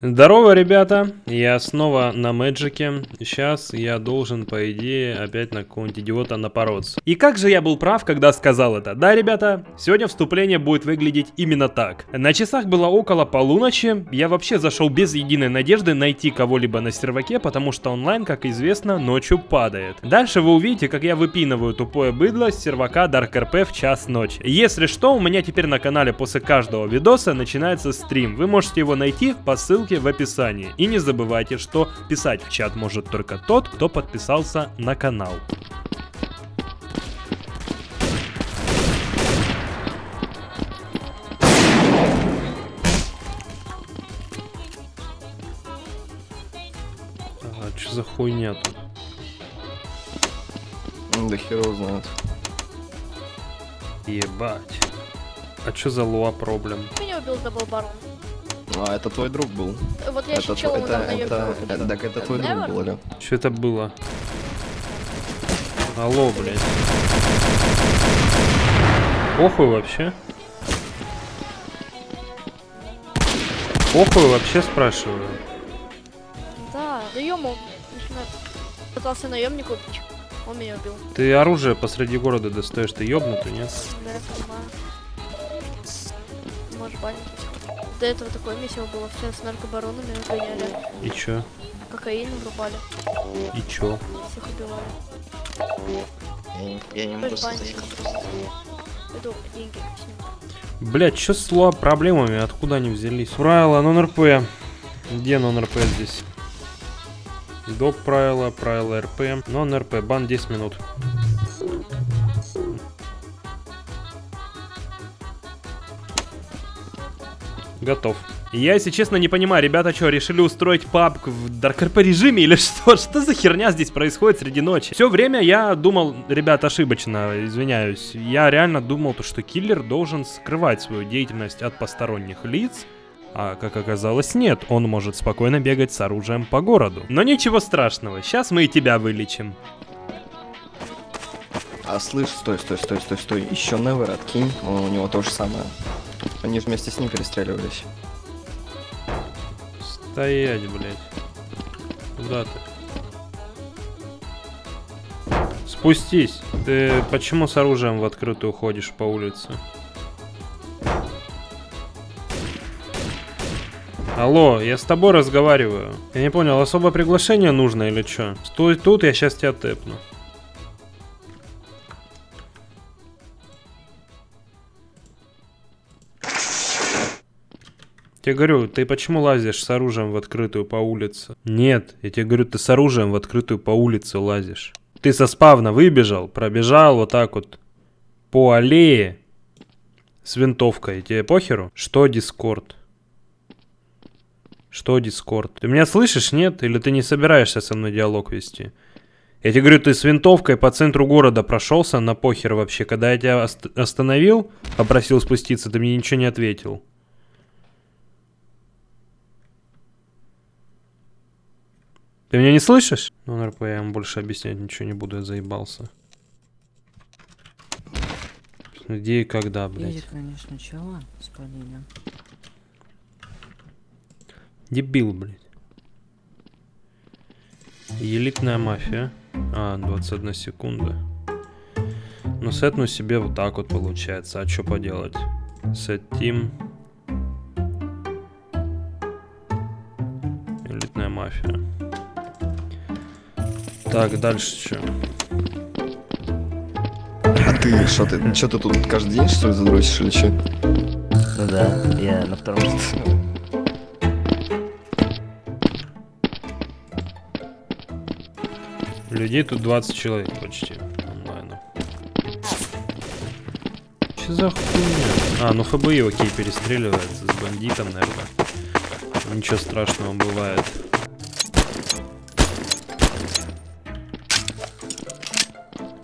Здорово, ребята, я снова на Мэджике. Сейчас я должен, по идее, опять на какого-нибудь идиота напороться. И как же я был прав, когда сказал это. Да, ребята, сегодня вступление будет выглядеть именно так. На часах было около полуночи. Я вообще зашел без единой надежды найти кого-либо на серваке, потому что онлайн, как известно, ночью падает. Дальше вы увидите, как я выпинываю тупое быдло с сервака DarkRP в час ночи. Если что, у меня теперь на канале после каждого видоса начинается стрим. Вы можете его найти по ссылке в описании. И не забывайте, что писать в чат может только тот, кто подписался на канал. А, что за хуйня тут? Да хер его знает. Ебать. А что за луа проблем? Меня убил дабл-барон. А, это твой друг был. Вот я это, чел, так это твой друг был, или? Что это было? Алло, блядь. Похуй вообще? Похуй вообще, спрашиваю. Да, да ему. Пытался наемнику убить. Он меня убил. Ты оружие посреди города достаешь, ты ёбнутый, нет? Да, я понимаю. Можешь банить. До этого такое месиво было, все с наркобаронами гоняли. И чё? Кокаин врубали. И чё? Всех убивали. Я не могу сказать. Иду, деньги. Блять, чё с луа проблемами? Откуда они взялись? Правило, нон-РП. Где нон-РП здесь? Доп правила, правила РП. Нон-РП, бан 10 минут. Готов. Я, если честно, не понимаю, ребята, что, решили устроить пабг в DarkRP режиме или что? Что за херня здесь происходит среди ночи? Все время я думал, ребят, ошибочно, извиняюсь, я реально думал, что киллер должен скрывать свою деятельность от посторонних лиц. А как оказалось, нет, он может спокойно бегать с оружием по городу. Но ничего страшного, сейчас мы и тебя вылечим. А слышь, стой, еще Невер откинь, у него то же самое. Они же вместе с ним перестреливались. Стоять, блядь. Куда ты? Спустись. Ты почему с оружием в открытую ходишь по улице? Алло, я с тобой разговариваю. Я не понял, особое приглашение нужно или что? Стой тут, я сейчас тебя тэпну. Я тебе говорю, ты почему лазишь с оружием в открытую по улице? Нет, я тебе говорю, ты с оружием в открытую по улице лазишь. Ты со спавна выбежал, пробежал вот так вот по аллее с винтовкой. Тебе похеру? Что Дискорд? Что Дискорд? Ты меня слышишь, нет? Или ты не собираешься со мной диалог вести? Я тебе говорю, ты с винтовкой по центру города прошелся, на похер вообще. Когда я тебя остановил, попросил спуститься, ты мне ничего не ответил. Ты меня не слышишь? Ну, РП, я вам больше объяснять ничего не буду, я заебался. Где и когда, блядь? Едет, конечно, чела с подъездом. Дебил, блядь. Элитная мафия. А, 21 секунда. Но сетну себе вот так вот получается. А что поделать? Сет тим. Элитная мафия. Так, дальше что? А ты что, ты тут каждый день что ли задрочишь или что? Ну да, я на втором. Людей тут 20 человек почти онлайна. Че за хуйня? А, ну ФБИ, окей, перестреливается с бандитом, наверное. Ничего страшного бывает.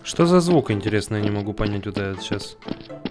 Что за звук, интересно, я не могу понять вот этот сейчас.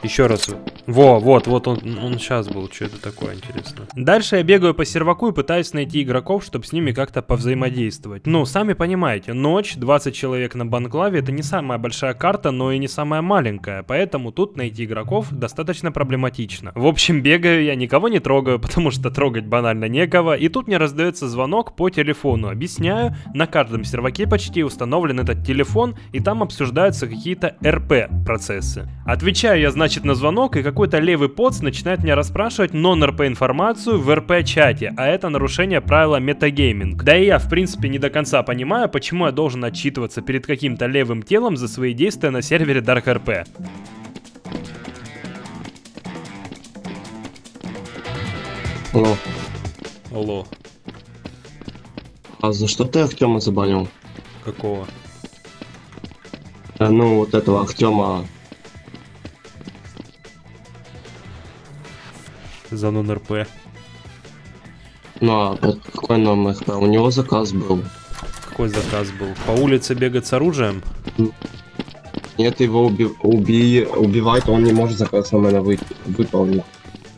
Еще раз. Во, вот он сейчас был. Что это такое, интересно? Дальше я бегаю по серваку и пытаюсь найти игроков, чтобы с ними как-то повзаимодействовать. Ну, сами понимаете, ночь, 20 человек на банклаве, это не самая большая карта, но и не самая маленькая. Поэтому тут найти игроков достаточно проблематично. В общем, бегаю я, никого не трогаю, потому что трогать банально некого. И тут мне раздается звонок по телефону. Объясняю, на каждом серваке почти установлен этот телефон, и там обсуждаются какие-то РП-процессы. Отвечаю я, значит, на звонок, и какой-то левый поц начинает меня расспрашивать нон-РП информацию в РП-чате, а это нарушение правила метагейминг. Да и я, в принципе, не до конца понимаю, почему я должен отчитываться перед каким-то левым телом за свои действия на сервере DarkRP. Алло. Алло. А за что ты Артема забанил? Какого? Ну, вот этого Артема. За нон-РП. Ну, а какой нон-РП? У него заказ был. Какой заказ был? По улице бегать с оружием? Нет, его убивать, он не может заказ на меня выполнить.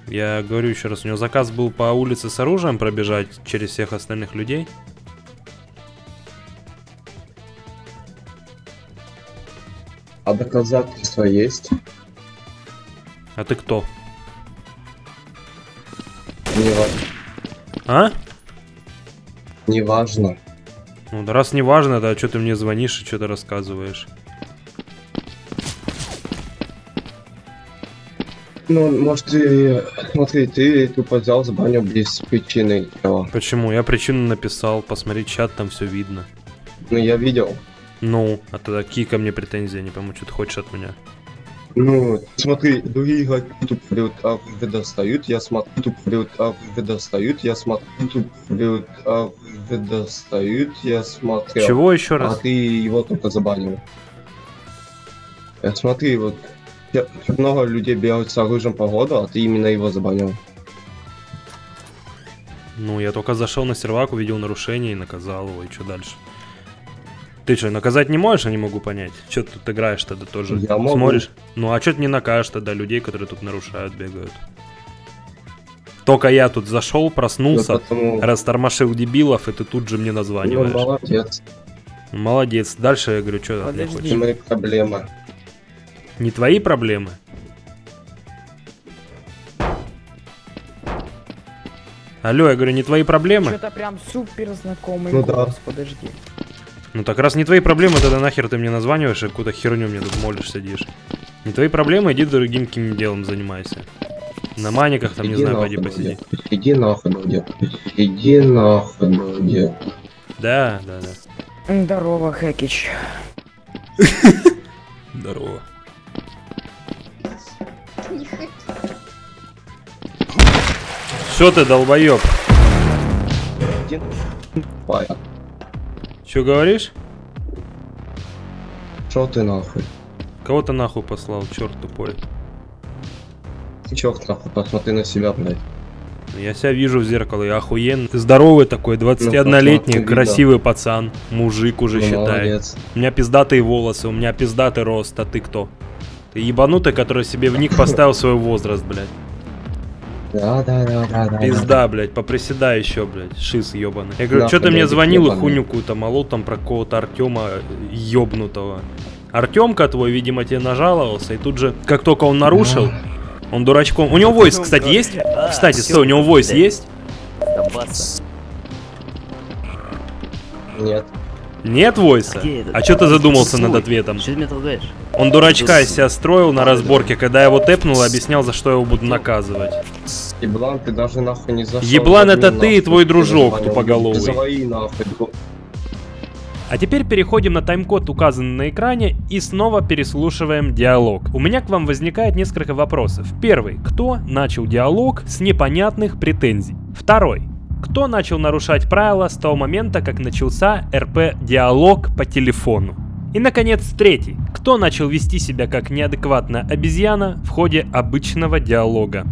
Я говорю еще раз, у него заказ был по улице с оружием пробежать через всех остальных людей? А доказательства есть? А ты кто? Не важно. А? Не важно. Ну да раз не важно, да что ты мне звонишь и что-то рассказываешь? Ну, может, смотри, ты тупо взял, забанил без причины. Почему? Я причину написал, посмотри чат, там все видно. Ну, я видел. Ну, а тогда какие ко мне претензии, не пойму, что ты хочешь от меня? Ну, смотри, другие игроки тупо берут АВВ достают, я смотрю, тупо берут АВВ достают, я смотрю, тупо берут АВВ достают, я смотрел. Чего еще раз? А ты его только забанил. Смотри, вот... Много людей бегают с оружием по году, а ты именно его забанил. Ну, я только зашел на сервак, увидел нарушение и наказал его, и что дальше? Ты что, наказать не можешь, я не могу понять? Че ты тут играешь тогда тоже? Я могу. Смотришь? Ну, а что ты не накажешь тогда людей, которые тут нарушают, бегают? Только я тут зашел, проснулся, растормошил дебилов, и ты тут же мне названиваешь. Ну, молодец. Молодец. Дальше я говорю, что ты хочешь? Это мои проблемы. Не твои проблемы? Алло, я говорю, не твои проблемы? Что-то прям супер знакомый голос, подожди. Ну так раз не твои проблемы, тогда нахер ты мне названиваешь и какую-то херню мне тут молишь, сидишь. Не твои проблемы, иди другим каким делом занимайся. На маниках там, не знаю, пойди посиди. Иди нахуй, блядь. Иди нахуй, блядь. Да. Здорово, Хэкич. Здорово. Что ты, долбоёб? Что говоришь? Что ты нахуй? Кого ты нахуй послал, черт тупой? Черт нахуй, посмотри на себя, блядь. Я себя вижу в зеркало, я охуенный. Здоровый такой, 21-летний, ну, красивый пацан. Мужик уже, ну, считай. Молодец. У меня пиздатые волосы, у меня пиздатый рост, а ты кто? Ты ебанутый, который себе в ник поставил свой возраст, блядь. Да. Пизда, блядь, поприседай еще, блядь, шиз ебаный. Я говорю, да, что ты мне звонил и хуйню какую-то молол там про какого-то Артема ебнутого. Артемка твой, видимо, тебе нажаловался, и тут же, как только он нарушил, он дурачком... У него войс, кстати, есть? Кстати, стой, у него войс есть? Нет. Нет войса? А что ты задумался над ответом? Что ты меня толкаешь? Он дурачка из себя строил на разборке, когда я его тэпнул и объяснял, за что я его буду наказывать. Еблан, ты даже нахуй не зашел. Еблан, это ты и твой дружок тупоголовый. А теперь переходим на тайм-код, указанный на экране, и снова переслушиваем диалог. У меня к вам возникает несколько вопросов. Первый. Кто начал диалог с непонятных претензий? Второй. Кто начал нарушать правила с того момента, как начался РП-диалог по телефону? И, наконец, третий. Кто начал вести себя как неадекватная обезьяна в ходе обычного диалога?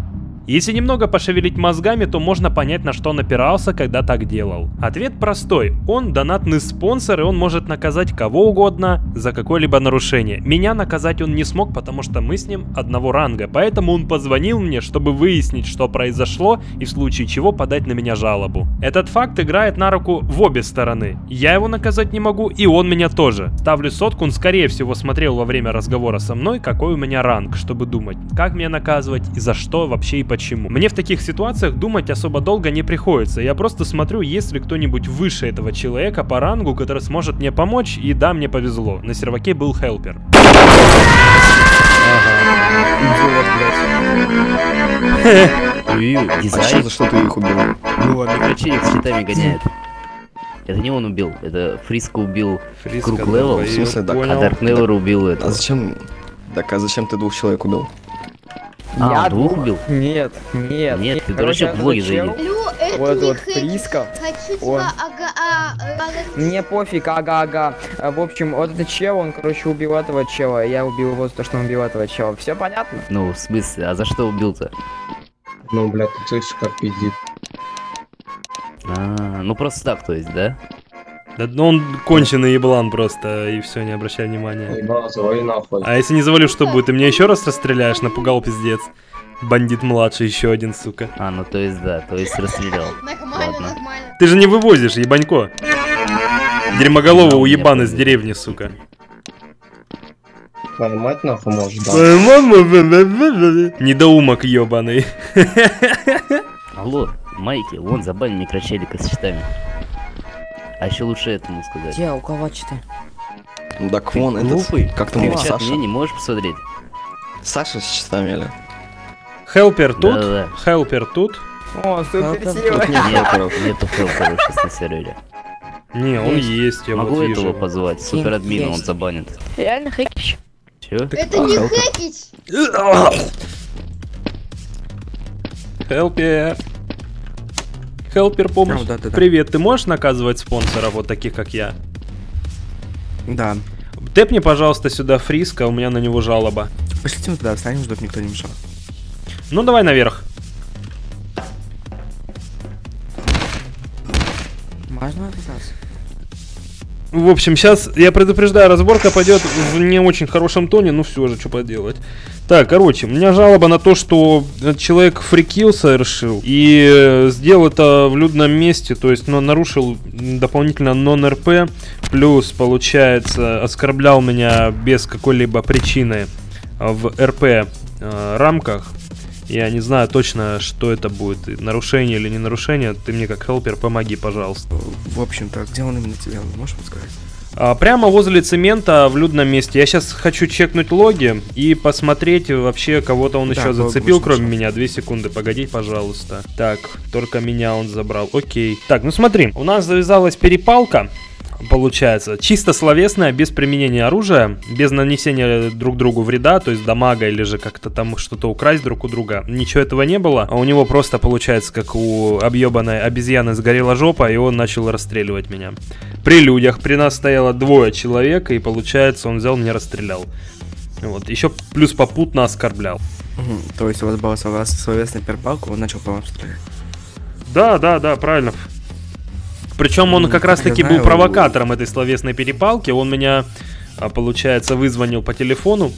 Если немного пошевелить мозгами, то можно понять, на что он опирался, когда так делал. Ответ простой. Он донатный спонсор, и он может наказать кого угодно за какое-либо нарушение. Меня наказать он не смог, потому что мы с ним одного ранга. Поэтому он позвонил мне, чтобы выяснить, что произошло, и в случае чего подать на меня жалобу. Этот факт играет на руку в обе стороны. Я его наказать не могу, и он меня тоже. Ставлю сотку, он скорее всего смотрел во время разговора со мной, какой у меня ранг, чтобы думать, как меня наказывать и за что вообще и почему. Мне в таких ситуациях думать особо долго не приходится. Я просто смотрю, есть ли кто-нибудь выше этого человека по рангу, который сможет мне помочь. И да, мне повезло. На серваке был хелпер. Дизайн, за что ты их убил? Ну ладно, короче, их с щитами гоняют. Это не он убил, это Фриско убил круг левел, в смысле, а Даркневер убил это. А зачем? Так, а зачем ты двух человек убил? Я двух убил? Нет, ты дурачок, в блоге зайди. Вот это вот Фриско. Мне пофиг, ага. В общем, вот это чел, он, короче, убил этого чела. Я убил его за то, что он убил этого чела. Все понятно? Ну, в смысле, а за что убил-то? Ну, блядь, ты слышишь, как пиздит. Ну просто так, то есть, да? Да, ну он конченый еблан просто, и все, не обращай внимания. Ебало, завали нахуй. А если не завалю, что будет? Ты меня еще раз расстреляешь? Напугал, пиздец. Бандит младший еще один, сука. Ну то есть, да, то есть расстрелял. Нормально. Ты же не вывозишь, ебанько. Дерьмоголового уебана с деревни, сука. Поймать нахуй можешь, да? Недоумок ебаный. Алло. Майки, вон забанили микрочелика с щитами. А еще лучше этому сказать. Где, у кого читы? Ну так вон, этот, как ты мог, Саша? Мне не можешь посмотреть. Саша с щитами, или? Хелпер тут, хелпер тут. О, супер сила. Нету хелпера сейчас на сервере. Не, он есть, я могу этого позвать, супер админа, он забанит. Реально хэкич. Че? Это не хэкич! Хелпер. Хелпер, помощь. Привет, ты можешь наказывать спонсоров, вот таких как я? Да. Тэпни, пожалуйста, сюда Фриско, у меня на него жалоба. Пошлите мы туда, встанем, чтобы никто не мешал. Ну давай наверх. Можно отказаться? В общем, сейчас, я предупреждаю, разборка пойдет в не очень хорошем тоне, но все же, что поделать. Так, короче, у меня жалоба на то, что человек фрикил совершил и сделал это в людном месте, то есть нарушил дополнительно нон-РП, плюс, получается, оскорблял меня без какой-либо причины в РП рамках. Я не знаю точно, что это будет, нарушение или не нарушение. Ты мне как хелпер помоги, пожалуйста. В общем-то, где он именно тебя, можешь подсказать? Прямо возле цемента в людном месте. Я сейчас хочу чекнуть логи и посмотреть вообще, кого-то он еще зацепил, кроме меня. 2 секунды, погоди, пожалуйста. Так, только меня он забрал, окей. Так, ну смотри, у нас завязалась перепалка. Получается, чисто словесное, без применения оружия, без нанесения друг другу вреда, то есть дамага или же как-то там что-то украсть друг у друга. Ничего этого не было, а у него просто получается, как у объебанной обезьяны сгорела жопа, и он начал расстреливать меня. При людях, при нас стояло 2 человек, и получается он взял меня расстрелял. Вот, еще плюс попутно оскорблял. То есть у вас была словесная перепалка, он начал по вам стрелять? Да, правильно. Причем он как раз таки был провокатором этой словесной перепалки. Он меня, получается, вызвонил по телефону,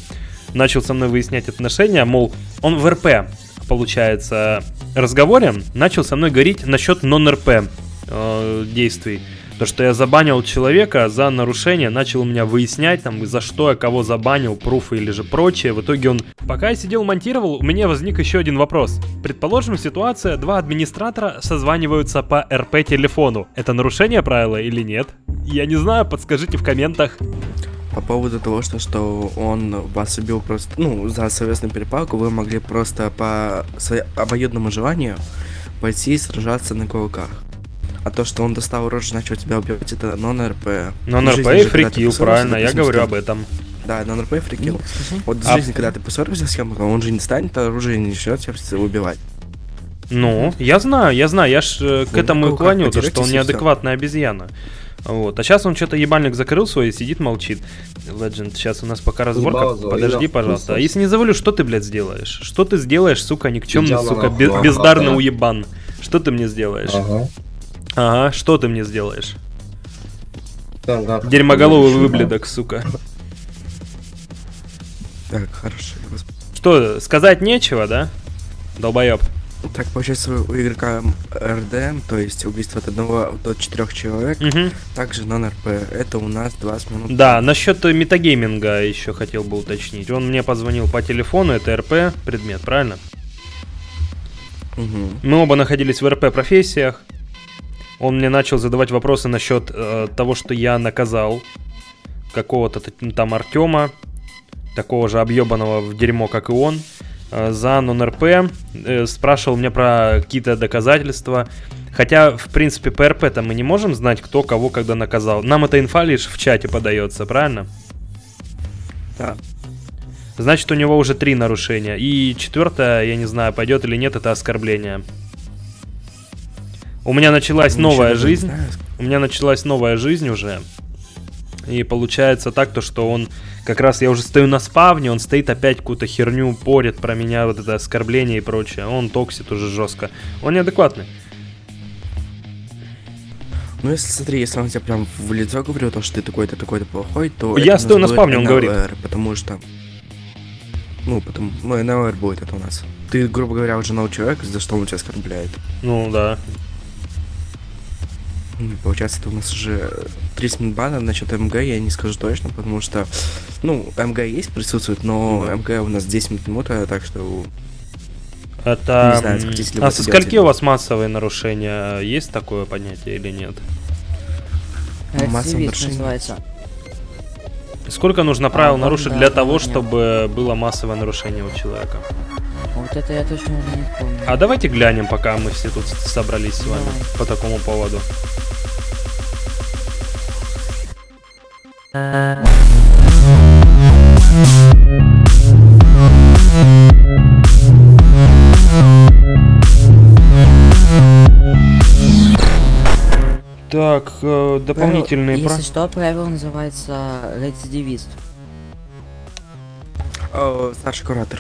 начал со мной выяснять отношения, мол, он в РП, получается, разговоре начал со мной говорить насчет нон-РП действий. То, что я забанил человека за нарушение, начал у меня выяснять, там, за что я кого забанил, пруфы или же прочее. В итоге он... Пока я сидел монтировал, у меня возник еще один вопрос. Предположим, ситуация, 2 администратора созваниваются по РП-телефону. Это нарушение правила или нет? Я не знаю, подскажите в комментах. По поводу того, что он вас убил просто... Ну, за совместную перепалку вы могли просто по обоюдному желанию пойти и сражаться на кулаках. А то, что он достал рожь, начал тебя убивать, это нон-РП. Нон-РП и фрикил, правильно, я говорю об этом. Да, нон-РП и фрикил. Вот в жизни, когда ты поссорился с кем-то, он же не станет оружие и не начнет тебя убивать. Ну, я знаю, я ж к этому и клоню, то, что он неадекватная обезьяна. Вот. А сейчас он что-то ебальник закрыл свой и сидит, молчит. Legend, сейчас у нас пока разборка. Подожди, пожалуйста. А если не завалю, что ты, блядь, сделаешь? Что ты сделаешь, сука, никчемный, сука, бездарный уебан? Что ты мне сделаешь? Ага, что ты мне сделаешь? Дерьмоголовый выблядок, сука. Так, хорошо. Что, сказать нечего, да? Долбоеб. Так, получается, у игрока РД, то есть убийство от 1 до 4 человек, также нон-РП. Это у нас 20 минут. Да, насчет метагейминга еще хотел бы уточнить. Он мне позвонил по телефону, это РП предмет, правильно? Мы оба находились в РП-профессиях. Он мне начал задавать вопросы насчет того, что я наказал какого-то там Артема, такого же объебанного в дерьмо, как и он, за нон-РП, спрашивал меня про какие-то доказательства. Хотя, в принципе, по РП-то мы не можем знать, кто кого когда наказал. Нам эта инфа лишь в чате подается, правильно? Да. Значит, у него уже 3 нарушения. И 4-е, я не знаю, пойдет или нет, это оскорбление. У меня началась новая жизнь. У меня началась новая жизнь уже. И получается так, то, что он... Как раз я уже стою на спавне, он стоит опять какую-то херню, порит про меня, вот это оскорбление и прочее. Он токсит уже жестко. Он неадекватный. Ну, если, смотри, если он тебе прям в лицо говорил, то, что ты такой-то, такой-то плохой, то... Я стою на спавне, он говорит. Потому что... Ну, потому... Ну, НЛР будет это у нас. Ты, грубо говоря, уже нау человека, за что он тебя оскорбляет. Ну, да. Получается, это у нас уже 30 минут бана. Насчет МГ я не скажу точно, потому что, ну, МГ есть, присутствует, но МГ у нас 10 минут, так что... Это... Не знаю, захотите ли вы это делать. А со скольки у вас массовые нарушения? Есть такое понятие или нет? Массовые нарушения. Сколько нужно правил нарушить для того, чтобы было массовое нарушение у человека? Вот это я точно уже не помню. А давайте глянем, пока мы все тут собрались с вами по такому поводу. Так, дополнительные правила. Если что, правило называется рецидивист. Старший куратор.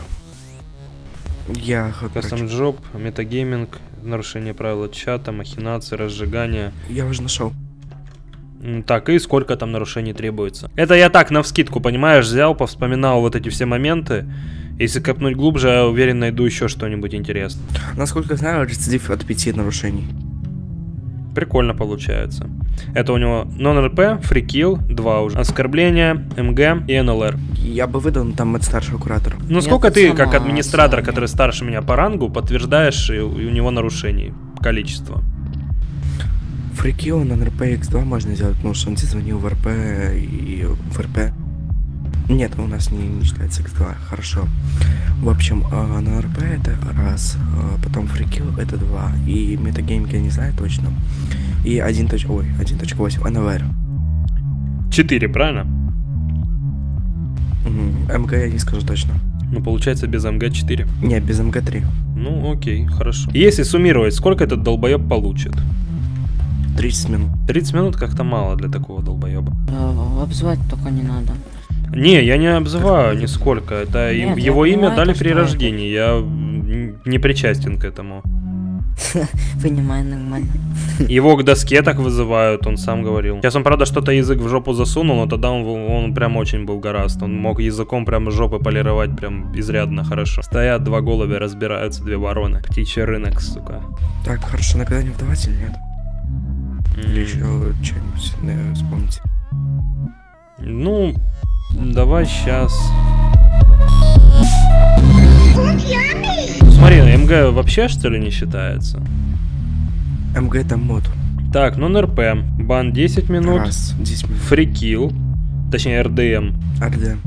Я Кастом джоб, метагейминг, нарушение правил чата, махинации, разжигание. Я уже нашел. Так, и сколько там нарушений требуется? Это я так, навскидку, понимаешь, взял, повспоминал вот эти все моменты. Если копнуть глубже, я уверен, найду еще что-нибудь интересное. Насколько я знаю, рецидив от 5 нарушений. Прикольно получается. Это у него нон-РП, фрикил, 2 уже. Оскорбление, МГ и НЛР. Я бы выдал там от старшего куратора. Ну сколько ты, как администратор, который старше меня по рангу, подтверждаешь и у него нарушений? Количество. Фрикил на НРП X2 можно сделать, потому что он тебе звонил в РП и в РП. Нет, у нас не считается X2, хорошо. В общем, на РП это раз, потом фрикил это 2, и метагейминг я не знаю точно. И 1.8, НВР. 4, правильно? МГ я не скажу точно. Ну, получается, без МГ 4. Не, без МГ 3. Ну, окей, хорошо. Если суммировать, сколько этот долбоеб получит? 30 минут. 30 минут как-то мало для такого долбоеба. Обзывать только не надо. Не, я не обзываю нисколько. Это нет, его имя понимаю, дали при рождении. Я не причастен к этому. Понимаю, нормально. Его к доске так вызывают, он сам говорил. Сейчас он, правда, что-то язык в жопу засунул, но тогда он прям очень был горазд. Он мог языком прям жопы полировать прям изрядно хорошо. Стоят 2 голубя, разбираются 2 вороны. Птичий рынок, сука. Так, хорошо, никогда не вдавать или нет? Или еще что-нибудь вспомните? Ну, давай сейчас. Смотри, МГ вообще что ли не считается? МГ это мод. Так, ну НРП. Бан 10 минут. Раз, 10 минут. Фрикил. Точнее, РДМ. РДМ.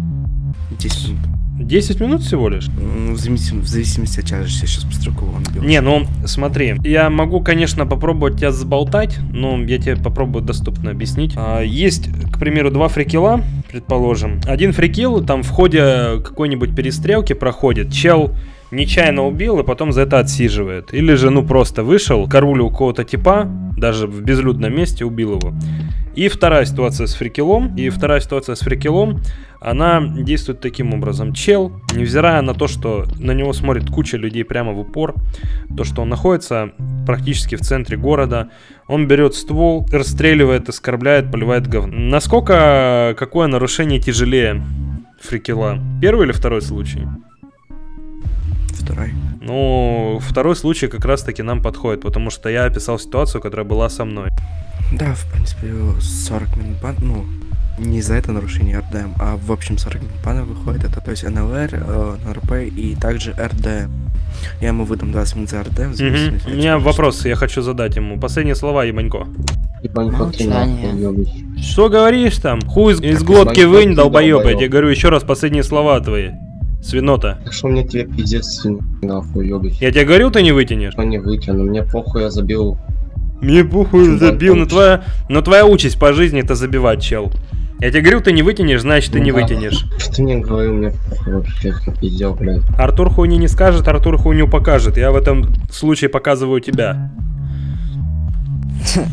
10 минут. 10 минут всего лишь? Ну, в зависимости от тяжести, я сейчас посмотрю, кого он бьет. Не, ну смотри, я могу, конечно, попробовать тебя заболтать, но я тебе попробую доступно объяснить. Есть, к примеру, 2 фрикила, предположим. Один фрикил там в ходе какой-нибудь перестрелки проходит. Чел нечаянно убил и потом за это отсиживает. Или же, ну, просто вышел к караулю у кого-то типа, даже в безлюдном месте убил его. И вторая ситуация с фрикелом. Она действует таким образом. Чел, невзирая на то, что на него смотрит куча людей прямо в упор, то, что он находится практически в центре города, он берет ствол, расстреливает, оскорбляет, поливает говно. Насколько, какое нарушение тяжелее фрикела? Первый или второй случай? Второй. Ну, второй случай как раз-таки нам подходит, потому что я описал ситуацию, которая была со мной. Да, в принципе, 40 минут бан, ну, не за это нарушение РДМ, а в общем 40 минут бана выходит, это, то есть, НЛР, НРП и также РДМ. Я ему выдам 20 минут за РДМ. У меня вопрос, я хочу задать ему. Последние слова, Ебанько. Ебанько, что говоришь там? Хуй из глотки вынь, долбоёб, я тебе говорю еще раз последние слова твои. Свинота. Так что мне тебе пиздец, нахуй, ёбать. Я тебе говорю, ты не вытянешь? Я не вытяну, мне похуй, я забил. Мне похуй, забил, но твоя участь по жизни это забивать, чел. Я тебе говорю, ты не вытянешь, значит ты не вытянешь. Ты мне говорил, мне похуй вообще, как пиздел, блядь. Артур хуйни не скажет, Артур хуйню покажет. Я в этом случае показываю тебя.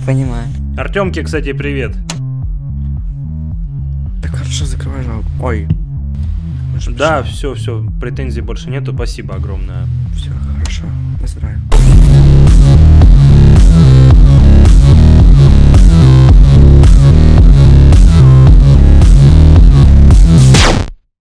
Понимаю. Артемке, кстати, привет. Так хорошо, закрывай жалобу. Ой. Да, все, претензий больше нету, спасибо огромное. Все, хорошо, поздравляю.